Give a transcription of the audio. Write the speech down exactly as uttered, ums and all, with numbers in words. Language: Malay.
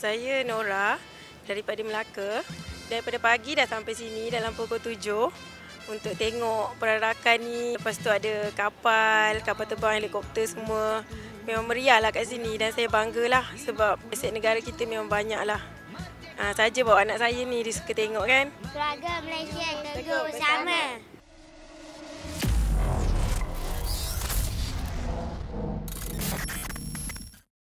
saya Nora daripada Melaka. Daripada pagi dah sampai sini dalam pukul tujuh untuk tengok perarakan ni. Lepas tu ada kapal, kapal terbang, helikopter semua. Memang meriah lah kat sini dan saya banggalah sebab aset negara kita memang banyak lah. Ha, saja bawa anak saya ni, dia suka tengok kan. Keluarga Malaysia, teguh bersama.